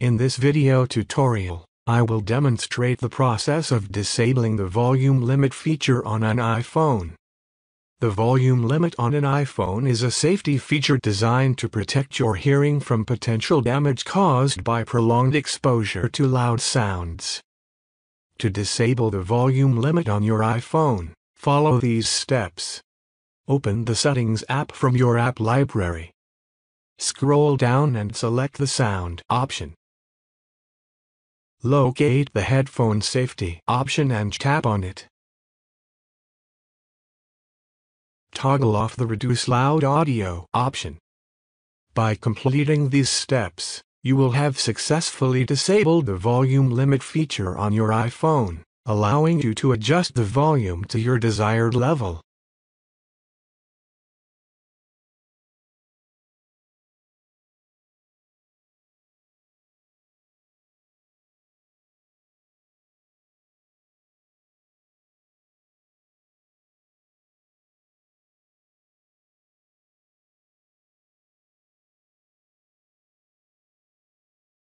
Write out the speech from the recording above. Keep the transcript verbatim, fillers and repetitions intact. In this video tutorial, I will demonstrate the process of disabling the volume limit feature on an iPhone. The volume limit on an iPhone is a safety feature designed to protect your hearing from potential damage caused by prolonged exposure to loud sounds. To disable the volume limit on your iPhone, follow these steps. Open the Settings app from your app library. Scroll down and select the Sound option. Locate the Headphone Safety option and tap on it. Toggle off the Reduce Loud Audio option. By completing these steps, you will have successfully disabled the volume limit feature on your iPhone, allowing you to adjust the volume to your desired level.